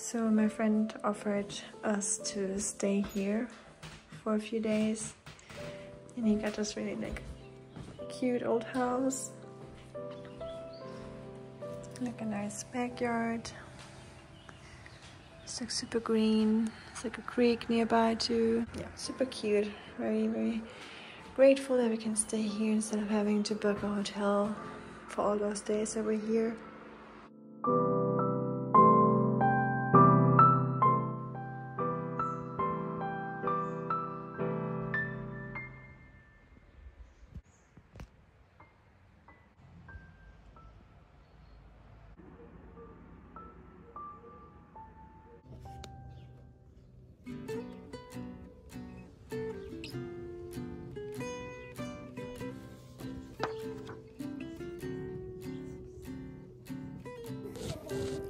So my friend offered us to stay here for a few days, and he got us really like cute old house, like a nice backyard. It's like super green. It's like a creek nearby too. Yeah, super cute. Very, very grateful that we can stay here instead of having to book a hotel for all those days that we're here.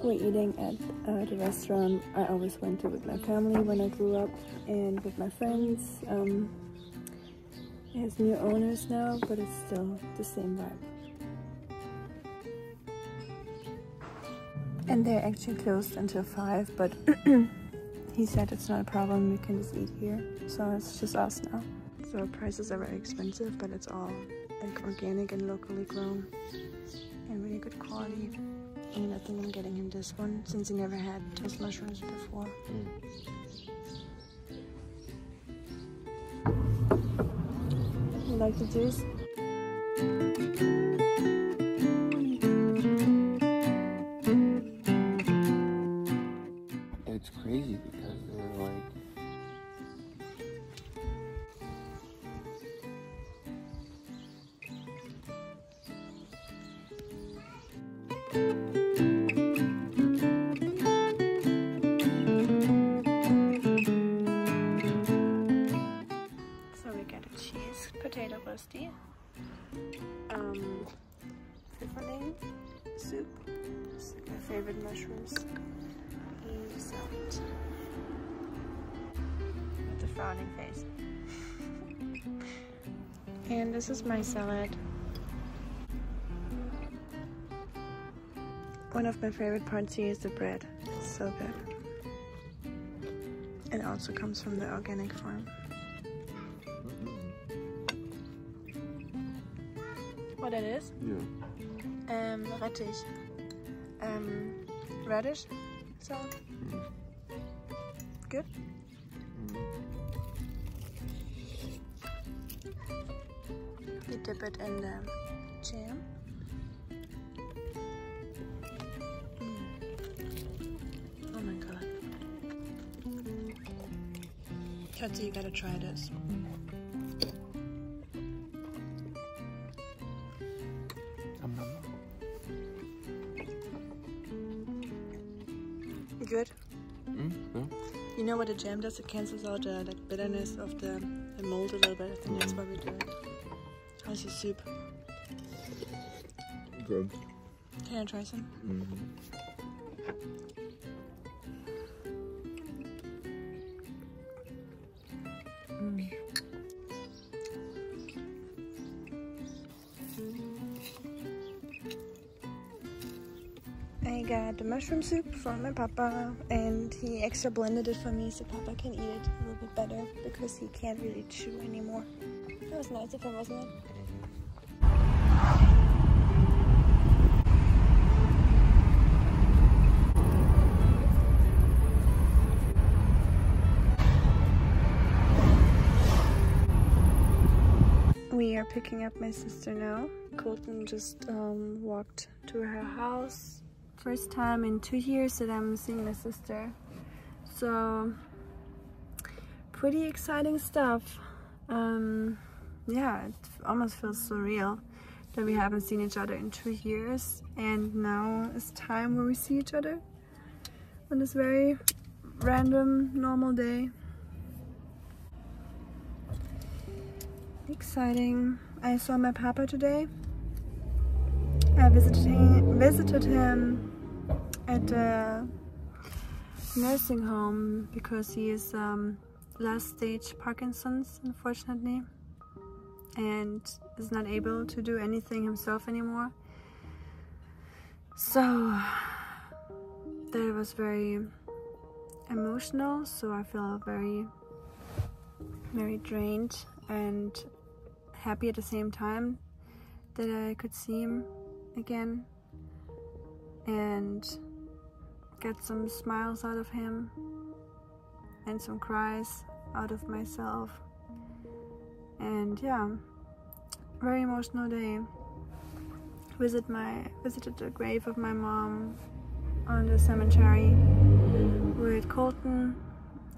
We're eating at the restaurant I always went to with my family when I grew up and with my friends. It has new owners now, but it's still the same vibe. And they're actually closed until 5, but he said it's not a problem, we can just eat here. So it's just us now. So prices are very expensive, but it's all like organic and locally grown and really good quality. And I think I'm getting him this one since he never had those mushrooms before. You like the juice? It's crazy because they're like potato roasty, pfifferling soup, it's like my favorite mushrooms, and salad with the frowning face. And this is my salad. One of my favorite parts here is the bread. It's so good. It also comes from the organic farm. What it is? Yeah. Rettich. Radish. Salt. Good. You dip it in the jam. Oh my god. Katja, you gotta try this. Good. Yeah. You know what the jam does? It cancels out the like bitterness of the mold a little bit. I think that's why we do it. How's your soup? Good. Can I try some? I got the mushroom soup from my papa, and he extra blended it for me so papa can eat it a little bit better because he can't really chew anymore. It was nice of him, wasn't it? We are picking up my sister now. Colton just walked to her house. First time in 2 years that I'm seeing my sister, so pretty exciting stuff. Yeah, it almost feels surreal that we haven't seen each other in 2 years, and now is time where we see each other on this very random normal day. Exciting. I saw my papa today. I visited him at the nursing home because he is last stage Parkinson's, unfortunately, and is not able to do anything himself anymore. So that was very emotional, so I feel very drained and happy at the same time that I could see him again and get some smiles out of him and some cries out of myself. And yeah, very emotional day. Visited the grave of my mom on the cemetery with Colton,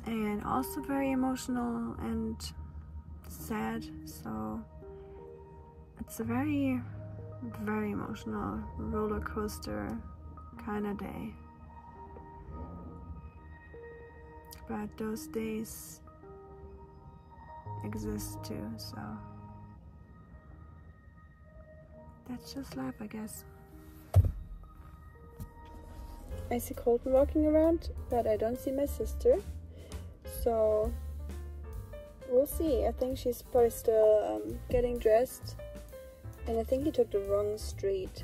and also very emotional and sad. So it's a very emotional roller coaster kind of day. But those days exist too, so that's just life, I guess. I see Colton walking around, but I don't see my sister, so we'll see. I think she's probably still getting dressed, and I think he took the wrong street.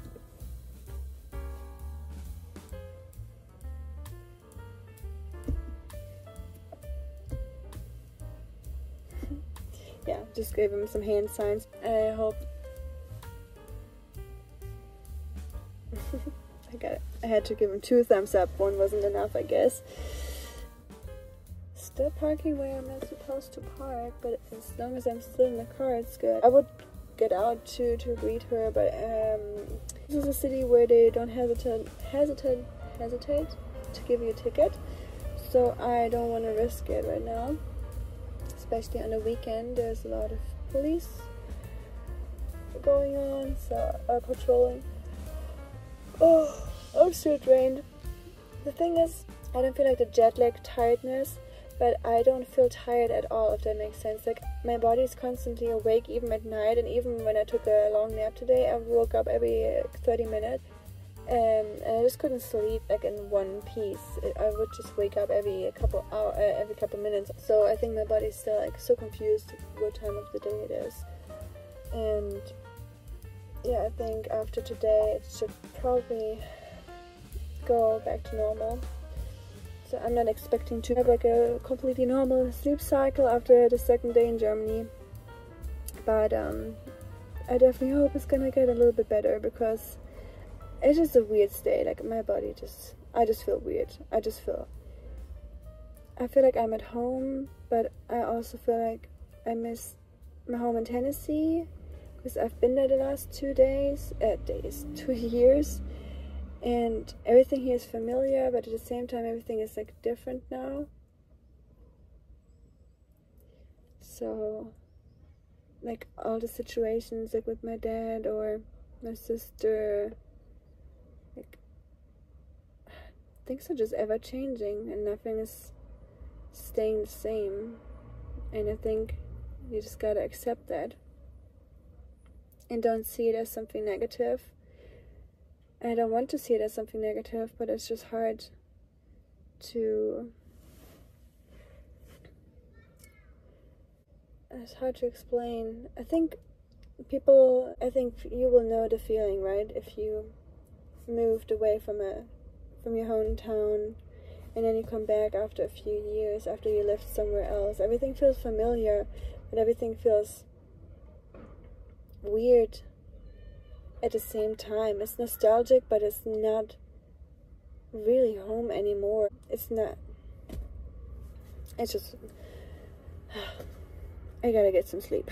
Yeah, just gave him some hand signs. I hope I got it. I had to give him 2 thumbs up. 1 wasn't enough, I guess. Still parking where I'm not supposed to park, but as long as I'm still in the car, it's good. I would get out to greet her, but this is a city where they don't hesitate to give you a ticket, so I don't want to risk it right now. Especially on the weekend, there's a lot of police going on, so patrolling. Oh, I'm so drained. The thing is, I don't feel like the jet lag tiredness, but I don't feel tired at all, if that makes sense. Like, my body is constantly awake, even at night, and even when I took a long nap today, I woke up every 30 minutes, and I just couldn't sleep like in one piece. I would just wake up every couple minutes. So I think my body is still like so confused what time of the day it is, and yeah, I think after today it should probably go back to normal. So I'm not expecting to have like a completely normal sleep cycle after the 2nd day in Germany. But I definitely hope it's gonna get a little bit better, because it's just a weird day. Like, my body I just feel weird. I feel like I'm at home, but I also feel like I miss my home in Tennessee. I've been there the last 2 years, and everything here is familiar, but at the same time everything is like different now. So like all the situations, like with my dad or my sister, like things are just ever changing and nothing is staying the same, and I think you just gotta accept that and don't see it as something negative. I don't want to see it as something negative, but it's just hard to... It's hard to explain. I think you will know the feeling, right? If you moved away from your hometown, and then you come back after a few years, after you lived somewhere else. Everything feels familiar, but everything feels weird at the same time. It's nostalgic, but it's not really home anymore. It's just... I gotta get some sleep.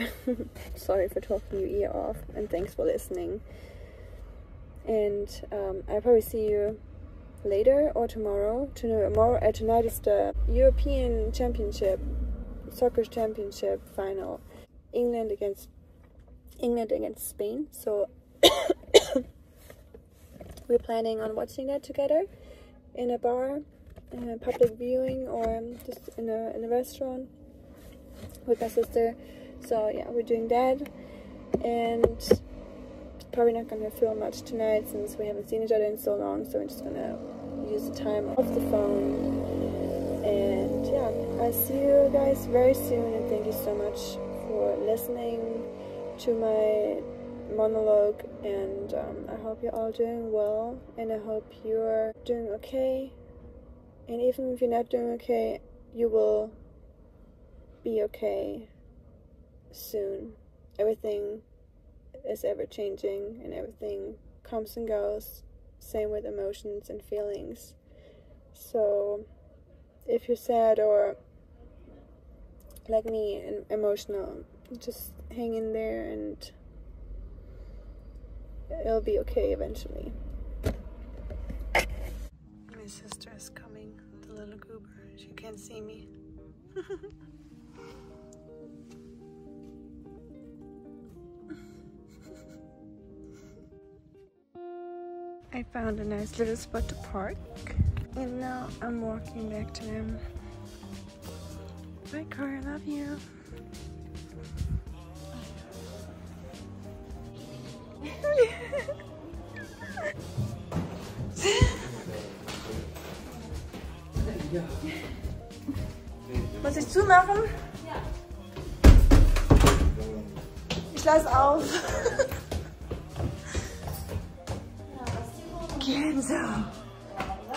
Sorry for talking your ear off, and thanks for listening. And I'll probably see you later or tomorrow. Tonight is the European Championship, soccer championship final. England against Spain, so we're planning on watching that together in a bar, in a public viewing, or just in a restaurant with my sister. So yeah, we're doing that, and probably not gonna film much tonight since we haven't seen each other in so long, so we're just gonna use the time off the phone. And yeah, I'll see you guys very soon, and thank you so much for listening to my monologue. And I hope you're all doing well, and I hope you're doing okay, And even if you're not doing okay, you will be okay soon. Everything is ever changing and everything comes and goes. Same with emotions and feelings. So if you're sad or like me and emotional, just hang in there and it'll be okay eventually. My sister is coming, the little goober. She can't see me. I found a nice little spot to park, and now I'm walking back to them. Bye, car, I love you. Muss ich zumachen? Ja. Ich lasse auf. Kenzo.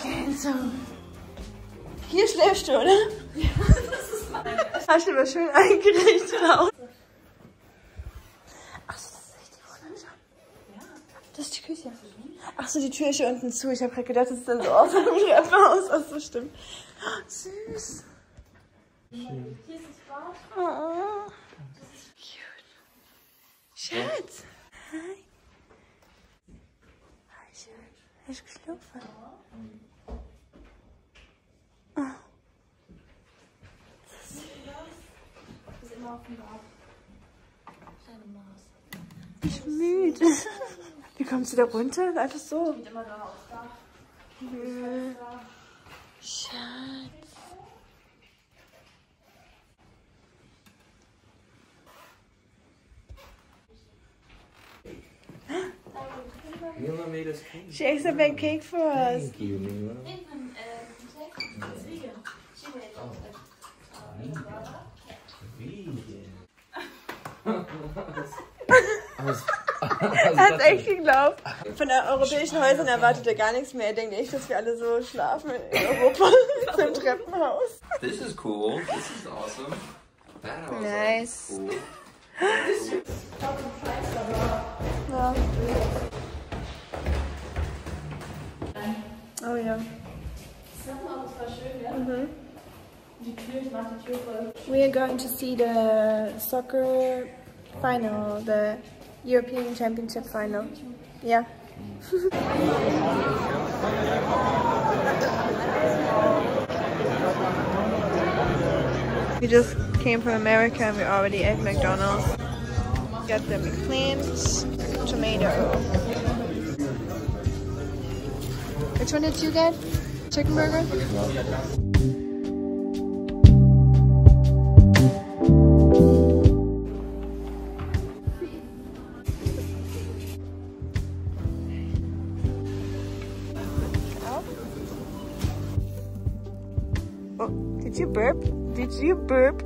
Kenzo. Hier schläfst du, oder? Ja, das ist mein. Hast du aber schön eingerichtet auch. Achso, das ist echt die Wohnung. Ja. Das ist die Küche. Achso, die Tür ist hier unten zu. Ich habe gerade gedacht, das ist dann so offen. Wie einfach aus. Achso, stimmt. Oh, süß. Schön. Hier ist das Bad. Oh. Das ist cute. Schatz. Hi. Hi, Schatz. Hast du geschlafen? Oh. Das ist süß. Das ist immer auf dem Bauch. Kleine Maus. Ich bin müde. Wie kommst du da runter? Einfach so. Ich bin immer da auf da. Ja. Schatz. Mila made us cake. She actually made cake for us. Thank you, Mila. It's vegan. She made it. Er hat's echt geglaubt. Von den europäischen Häusern erwartet gar nichts mehr. Er denkt echt, dass wir alle so schlafen in Europa. So im Treppenhaus. This is cool. This is awesome. That was nice. Cool. Ja. Oh ja. Mm-hmm. We are going to see the soccer final, the European Championship final. Yeah. We just came from America and we already ate McDonald's. Got the McPlant, tomato. Which one did you get? Chicken burger? Oh, did you burp? Did you burp?